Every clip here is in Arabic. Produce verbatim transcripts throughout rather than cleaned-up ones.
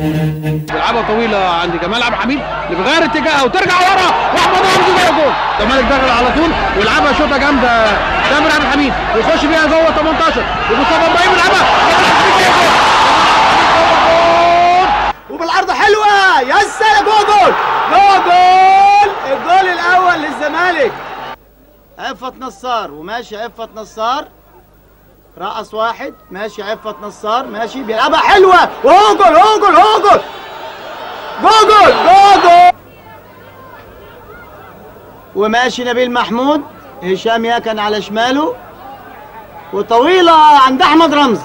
لعبه طويله عند جمال عبد الحميد اللي بغير اتجاهها وترجع ورا واحمد رمزي جاي جول. الزمالك دخل على طول ويلعبها شوطه جامده جمال عبد الحميد ويخش بيها جوه تمنتاشر ومصطفى ابراهيم يلعبها وبالعرضه حلوه يا سلام. جول جول جول الجول الاول للزمالك. عفت نصار وماشي عفت نصار رقص واحد ماشي عفت نصار ماشي بيلعبها حلوه وهو جول هو جول هو جول جول جول جول وماشي نبيل محمود هشام ياكن على شماله وطويله عند احمد رمزي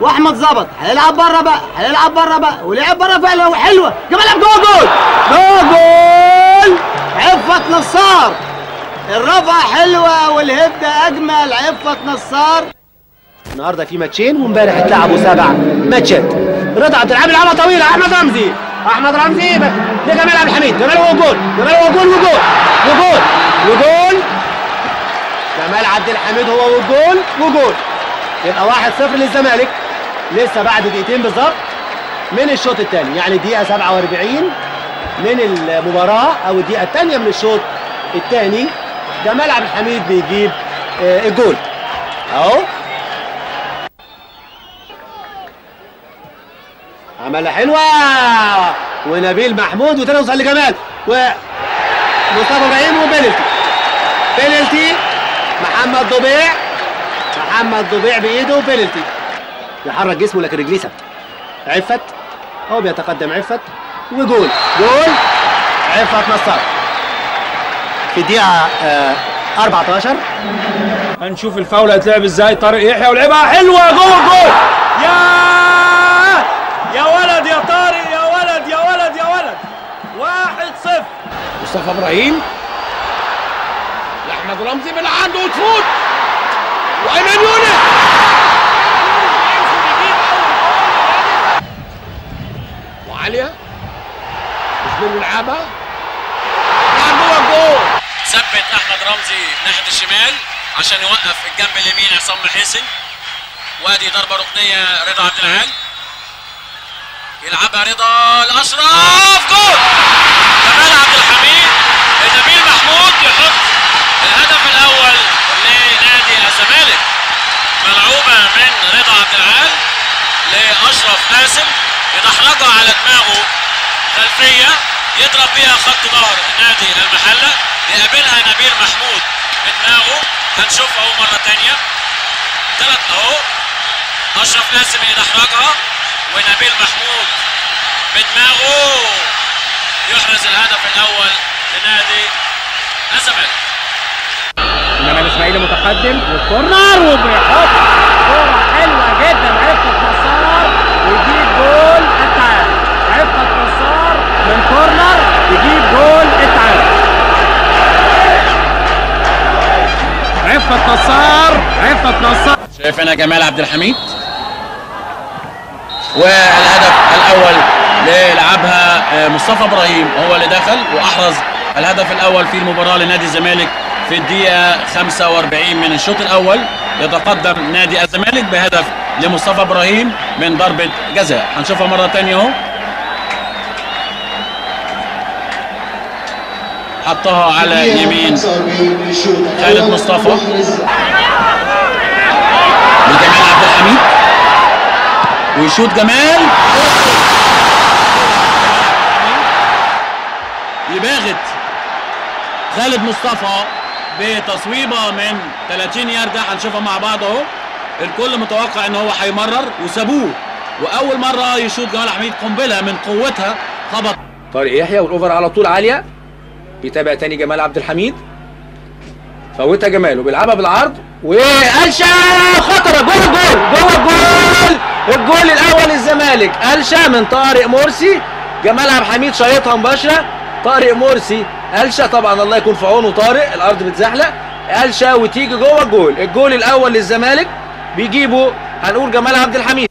واحمد ظبط هيلعب بره بقى هيلعب بره بقى ولعب بره فعلا وحلوه جابها جول جول جول عفت نصار. الرفعه حلوه والهبده اجمل عفت نصار. النهارده في ماتشين وامبارح اتلعبوا سبع ماتشات. رضا عبد العال بيلعبها طويله احمد رمزي احمد رمزي لجمال عبد الحميد جمال هو جول جمال هو جول وجول وجول وجول جمال عبد الحميد هو والجول وجول. يبقى واحد صفر للزمالك لسه بعد دقيقتين بالظبط من الشوط الثاني، يعني الدقيقه سبعة وأربعين من المباراه او الدقيقه الثانيه من الشوط الثاني جمال عبد الحميد بيجيب الجول اهو. عملها حلوه ونبيل محمود وتوصل لجمال ومصطفى ابراهيم وبينالتي بينالتي محمد ضبيع محمد ضبيع بايده وبينالتي يحرك جسمه لكن رجليه ثابته. عفت هو بيتقدم عفت وجول جول عفت نصار في الدقيقه أربعتاشر. هنشوف الفاوله هتلعب ازاي. طارق يحيى ولعبها حلوه جول جول يا يا ولد يا طارق يا ولد يا ولد يا ولد. واحد صفر مصطفى ابراهيم لاحمد رمزي من عنده وتفوت وايمانويل وعاليه مش بيلعبها جوه الجول. ثبت احمد رمزي ناحيه الشمال عشان يوقف الجنب اليمين عصام حسن وادي ضربه ركنيه رضا عبد العال يلعبها رضا الاشرف جول. جمال عبد الحميد نبيل محمود يحط الهدف الاول لنادي الزمالك. ملعوبه من رضا عبد العال لاشرف قاسم يدحرجها على دماغه خلفيه يضرب بيها خط ظهر نادي المحله يقابلها نبيل محمود بدماغه. هنشوف اهو مره ثانيه ثلاث اهو اشرف قاسم يدحرجها ونبيل محمود بدماغه يحرز الهدف الاول لنادي الزمالك. انما الاسماعيلي متقدم والكورنر وبيحط كوره حلوه جدا عفت نصار ويجيب جول التعادل. عفت نصار من كورنر يجيب جول التعادل. عفت نصار عفت نصار شايف هنا جمال عبد الحميد والهدف الاول للعبها مصطفى ابراهيم هو اللي دخل واحرز الهدف الاول في المباراه لنادي الزمالك في الدقيقه خمسة وأربعين من الشوط الاول. يتقدم نادي الزمالك بهدف لمصطفى ابراهيم من ضربه جزاء. هنشوفها مره ثانيه اهو حطها على اليمين خالد مصطفى لجمال عبد الحميد ويشوط جمال يباغت خالد مصطفى بتصويبه من ثلاثين ياردة. هنشوفها مع بعض اهو. الكل متوقع ان هو هيمرر وسابوه واول مره يشوط جمال حميد قنبله من قوتها خبط طارق يحيى والاوفر على طول عاليه بيتابع تاني جمال عبد الحميد فوتها جمال وبيلعبها بالعرض وقلشه خطره جوه الجول جوه الجول الجول الاول الزمالك. قلشه من طارق مرسي جمال عبد الحميد شايطها مباشره طارق مرسي قلشه طبعا الله يكون في عونه طارق الارض بتزحلق قلشه وتيجي جوه الجول. الجول الاول للزمالك بيجيبه هنقول جمال عبد الحميد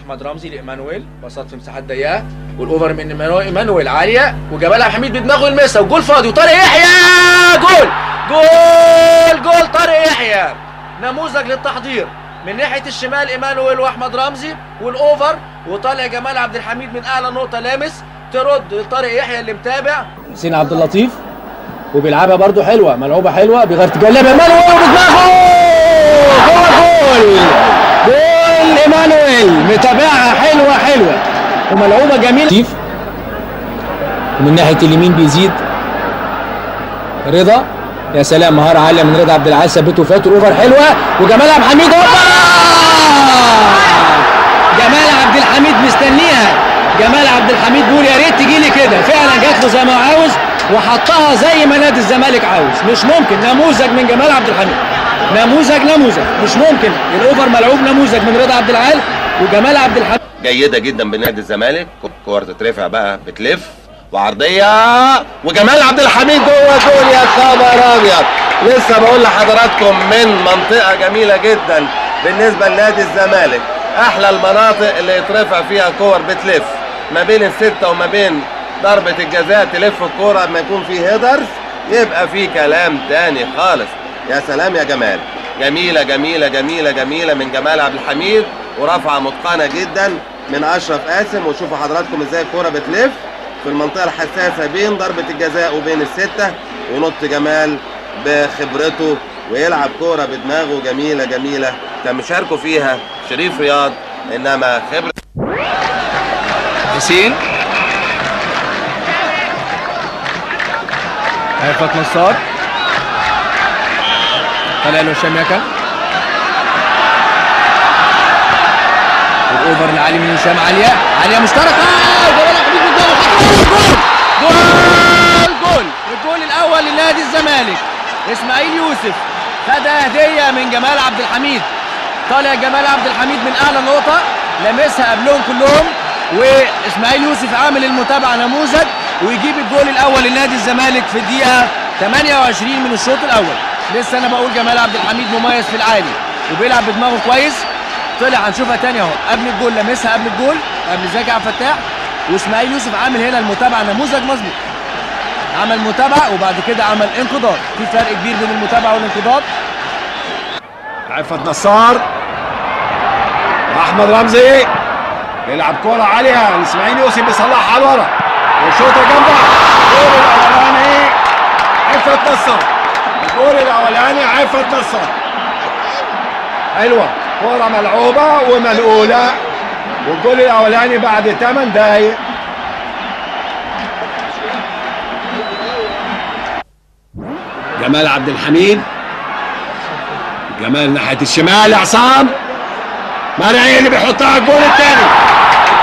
احمد رمزي لايمانويل بساط في مساحات ضيقه والاوفر من ايمانويل عاليه وجمال عبد الحميد بدماغه يلمسها والجول فاضي وطارق يحيى جول جول جول طارق يحيى نموذج للتحضير من ناحيه الشمال ايمانويل واحمد رمزي والاوفر، وطالع جمال عبد الحميد من اعلى نقطه لامس، ترد طارق يحيى اللي متابع. حسين عبد اللطيف وبيلعبها برده حلوه، ملعوبه حلوه بغير جلاب ايمانويل بدماغه جول جول ايمانويل متابعها حلوه حلوه وملعوبه جميله. ومن ناحيه اليمين بيزيد رضا، يا سلام مهاره عاليه من رضا عبد العال، ثبته فات الاوفر حلوه وجمال عبد الحميد جمال عبد الحميد مستنيها. جمال عبد الحميد بيقول يا ريت تجي لي كده، فعلا جات له زي ما عاوز وحطها زي ما نادي الزمالك عاوز. مش ممكن، نموذج من جمال عبد الحميد، نموذج نموذج مش ممكن. الاوفر ملعوب نموذج من رضا عبد العال وجمال عبد الحميد جيده جدا بنادي الزمالك. كور تترفع بقى بتلف وعرضيه وجمال عبد الحميد جوه جول، يا خبر ابيض. لسه بقول لحضراتكم من منطقه جميله جدا بالنسبه لنادي الزمالك، احلى المناطق اللي يترفع فيها كور بتلف ما بين السته وما بين ضربه الجزاء، تلف الكوره لما يكون في هيدرز يبقى في كلام تاني خالص. يا سلام يا جمال، جميله جميله جميله جميله من جمال عبد الحميد ورفعه متقنه جدا من اشرف قاسم. وشوفوا حضراتكم ازاي الكوره بتلف في المنطقة الحساسة بين ضربة الجزاء وبين الستة، ونط جمال بخبرته ويلعب كورة بدماغه جميلة جميلة كان مشاركه فيها شريف رياض، إنما خبرة حسين عفت نصار طلع له هشام ياكن والأوفر العالي من هشام، عالية عالية مشتركة جول جول جول الجول الاول لنادي الزمالك. اسماعيل يوسف خدها هديه من جمال عبد الحميد، طالع جمال عبد الحميد من اعلى نقطه لمسها قبلهم كلهم، واسماعيل يوسف عامل المتابعه نموذج ويجيب الجول الاول لنادي الزمالك في الدقيقه ثمانية وعشرين من الشوط الاول. لسه انا بقول جمال عبد الحميد مميز في العالي وبيلعب بدماغه كويس، طلع هنشوفها تاني اهو قبل الجول، لمسها قبل الجول قبل زكي عبد الفتاح، واسماعيل يوسف عامل هنا المتابعه نموذج مظبوط، عمل متابعه وبعد كده عمل انقضاض، في فرق كبير بين المتابعه والانقضاض. عفت نصار احمد رمزي بيلعب كوره عاليه، اسماعيل يوسف بيصلحها لورا وشوطه جامده. الجول الاولاني عفت نصار، الجول الاولاني عفت نصار، حلوه كوره ملعوبه ومنقوله، والجول الاولاني بعد ثمان دقايق. جمال عبد الحميد جمال ناحيه الشمال، عصام مرعي اللي بيحطها الجول الثاني،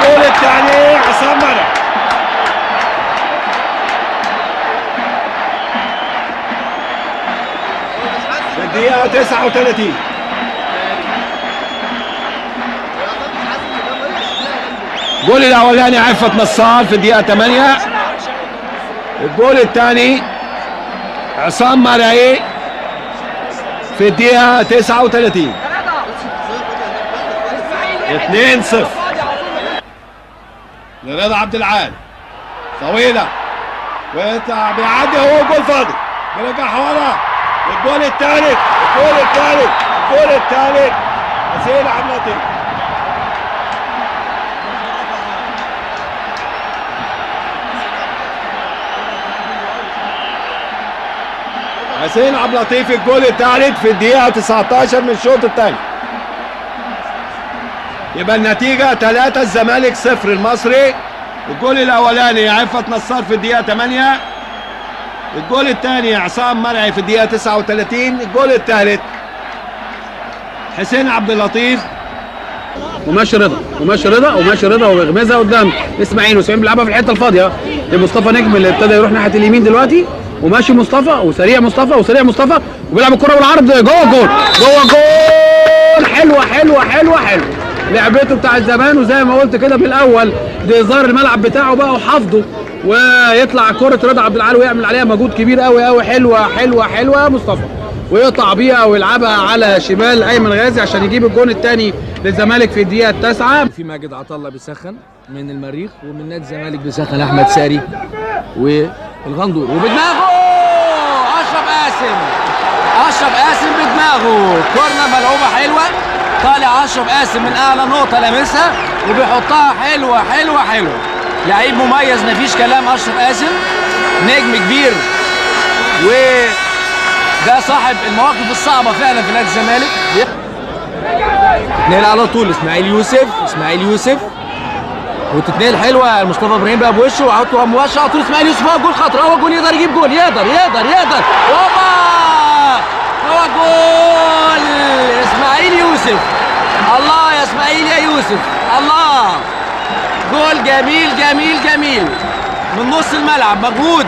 الجول الثاني عصام مرعي. في الدقيقه تسعة وثلاثين الجول الاولاني عفت نصار في الدقيقة ثمانية، الجول الثاني عصام مرعي في الدقيقة تسعة وثلاثين اثنين صفر لرضا عبد العال. طويلة ويطلع بيعدي هو جول فاضي بيرجعها ورا، الجول الثالث الجول الثالث الجول الثالث حسين عبد اللطيف. حسين عبد اللطيف الجول الثالث في الدقيقة تسعة عشر من الشوط الثاني. يبقى النتيجة ثلاثة الزمالك صفر المصري. الجول الأولاني عفت نصار في الدقيقة ثمانية، الجول الثاني عصام مرعي في الدقيقة تسعة وثلاثين، الجول الثالث حسين عبد اللطيف. وماشي رضا وماشي رضا وماشي رضا وبيغمزها قدام اسماعيل يوسف بيلعبها في الحتة الفاضية لمصطفى نجم اللي ابتدى يروح ناحية اليمين دلوقتي، وماشي مصطفى وسريع مصطفى وسريع مصطفى وبيلعب الكرة والعرض جوه الجول جوه الجول. حلوه حلوه حلوه حلوه لعبته بتاعت زمان، وزي ما قلت كده في الاول بإظهار الملعب بتاعه بقى وحافظه، ويطلع كرة رضا عبد العال ويعمل عليها مجهود كبير قوي قوي. حلوه حلوه حلوه مصطفى، ويقطع بيها ويلعبها على شمال ايمن غازي عشان يجيب الجون الثاني للزمالك في الدقيقه التاسعه. في ماجد عطله بيسخن من المريخ، ومن نادي الزمالك بيسخن احمد ساري و الغندور وبدماغه اشرف قاسم، اشرف قاسم بدماغه كورنر ملعوبه حلوه طالع اشرف قاسم من اعلى نقطه لامسها وبيحطها حلوه حلوه حلوه. لعيب مميز مفيش كلام اشرف قاسم، نجم كبير، وده صاحب المواقف الصعبه فعلا في نادي الزمالك. تتنقل على طول اسماعيل يوسف، اسماعيل يوسف وتتنقل حلوه مصطفى ابراهيم بقى بوشه وعطوه مباشره على طول اسماعيل يوسف. هو جول خطر، هو جول، يقدر يجيب جول، يقدر يقدر يقدر، اوبا هو جول اسماعيل يوسف. الله يا اسماعيل يا يوسف، الله، جول جميل جميل جميل من نص الملعب، مجهود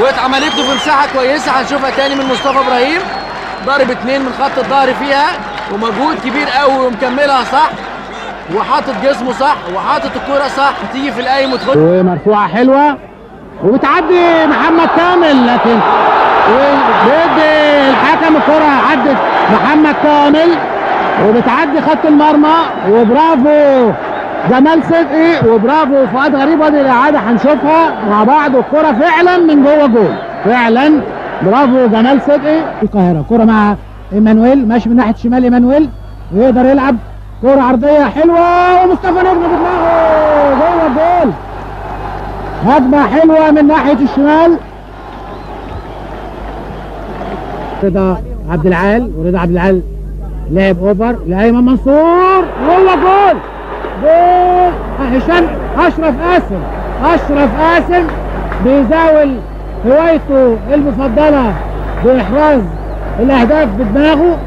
واتعملت له في مساحه كويسه. هنشوفها تاني من مصطفى ابراهيم، ضرب اتنين من خط الظهر فيها ومجهود كبير قوي ومكملها صح وحاطط جسمه صح وحاطط الكوره صح، تيجي في القايم وتخش ومرفوعه حلوه وبتعدي محمد كامل، لكن بيدي الحكم الكوره، عدت محمد كامل وبتعدي خط المرمى. وبرافو جمال صدقي وبرافو فؤاد غريبه، دي الاعاده هنشوفها مع بعض، والكوره فعلا من جوه جول فعلا، برافو جمال صدقي. القاهره كوره مع ايمانويل، ماشي من ناحيه شمال ايمانويل ويقدر يلعب كوره عرضيه حلوه ومصطفى نجم بدماغه جوه الجول. هجمه حلوه من ناحيه الشمال، رضا عبد العال، ورضا عبد العال لعب اوفر لايمن منصور جوه جول، جول هشام اشرف قاسم، اشرف قاسم بيزاول هوايته المفضله باحراز الاهداف بدماغه.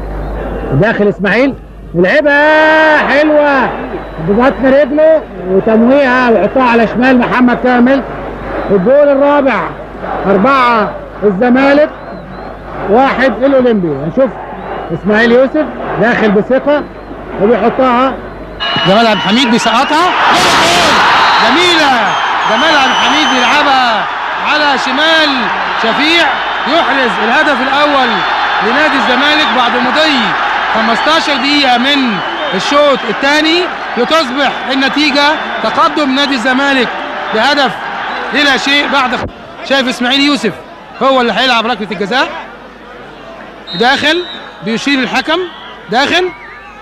داخل اسماعيل ولعبها حلوه ببطن رجله وتمويهها ويحطها على شمال محمد كامل. الجول الرابع، اربعه الزمالك واحد الاولمبي. هنشوف اسماعيل يوسف داخل بثقه وبيحطها، جمال عبد الحميد بيسقطها، جميله جمال عبد الحميد بيلعبها على شمال شفيع، يحرز الهدف الاول لنادي الزمالك بعد مضي خمستاشر دقيقة من الشوط الثاني، لتصبح النتيجة تقدم نادي الزمالك بهدف للا شيء بعد. شايف اسماعيل يوسف هو اللي هيلعب ركلة الجزاء، داخل بيشير الحكم، داخل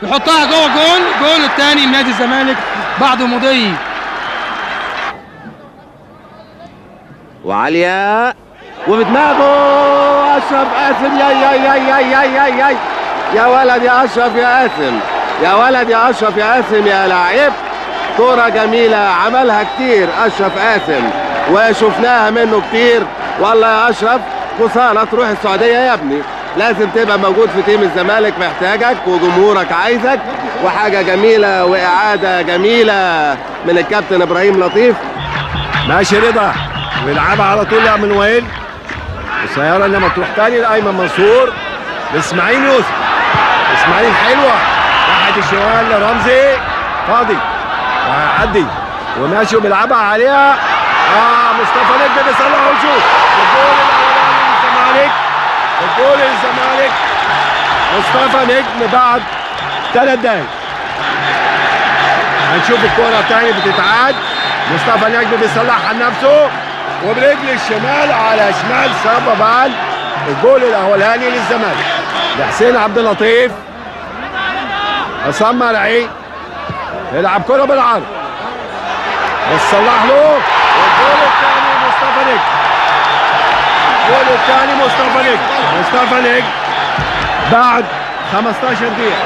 يحطها جوه جول، جول الثاني لنادي الزمالك بعد مضي. وعالية وبدماغه اشرف قاسم، يا يا يا يا يا يا يا يا ولد يا اشرف يا قاسم، يا ولد يا اشرف يا قاسم يا لعيب، كوره جميله عملها كتير اشرف قاسم وشفناها منه كتير. والله يا اشرف خساره تروح السعوديه يا ابني، لازم تبقى موجود في تيم الزمالك، محتاجك وجمهورك عايزك، وحاجه جميله واعاده جميله من الكابتن ابراهيم لطيف. ماشي رضا ويلعبها على طول يا من وائل، السياره لما تروح تاني لايمن منصور لاسماعيل يوسف، اسماعيل حلوه ناحيه الشمال لرمزي، فاضي وهيعدي وماشي وبيلعبها عليها، اه مصطفى نجم بيصلح ويشوط. الجول الاولاني للزمالك، الجول للزمالك مصطفى نجم بعد ثلاث دقايق. هنشوف الكوره الثانيه بتتعاد، مصطفى نجم بيصلحها لنفسه وبرجل الشمال على شمال صبابال. الجول الاولاني للزمالك لحسين عبد اللطيف، عصام مرعي يلعب كره بالعرض وصلح له، والجول الثاني مصطفى نجم، الجول الثاني مصطفى نجم، مصطفى نجم بعد خمستاشر دقيقه.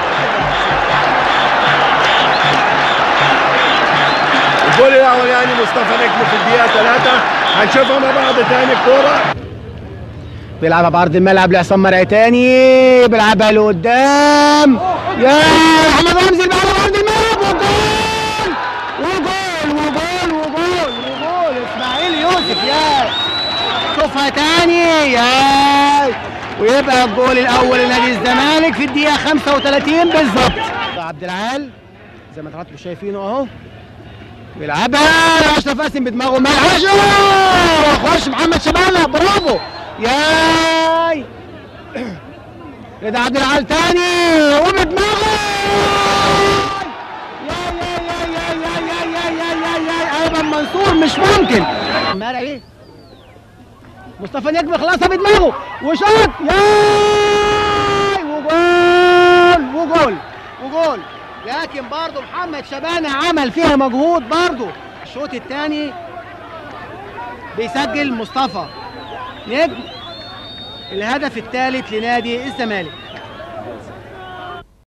الجول الاولاني مصطفى نجم في الدقيقه ثلاثة، هنشوفها مع بعض تاني. الكوره بيلعبها بعرض الملعب لعصام مرعي تاني، بيلعبها لقدام، يا محمد رمزي بيلعبها بعرض الملعب وجول وجول وجول وجول وجول اسماعيل يوسف، يا شوفها تاني يا، ويبقى الجول الاول لنادي الزمالك في الدقيقه خمسة وتلاتين بالظبط. عبد العال زي ما حضراتكم شايفينه اهو، بيلعبها اشرف قاسم بدماغه، ملعب خش محمد شبانه، برافو ياي رضا عبد العال تاني وبدماغه، ياي ياي ياي ياي ياي ياي ياي ياي ايمن منصور مش ممكن. مرعي مصطفى نجم خلاصها بدماغه وشاط، ياي وجول وجول وجول. لكن برضه محمد شبانه عمل فيها مجهود برضه. الشوط الثاني بيسجل مصطفى نجم الهدف الثالث لنادي الزمالك.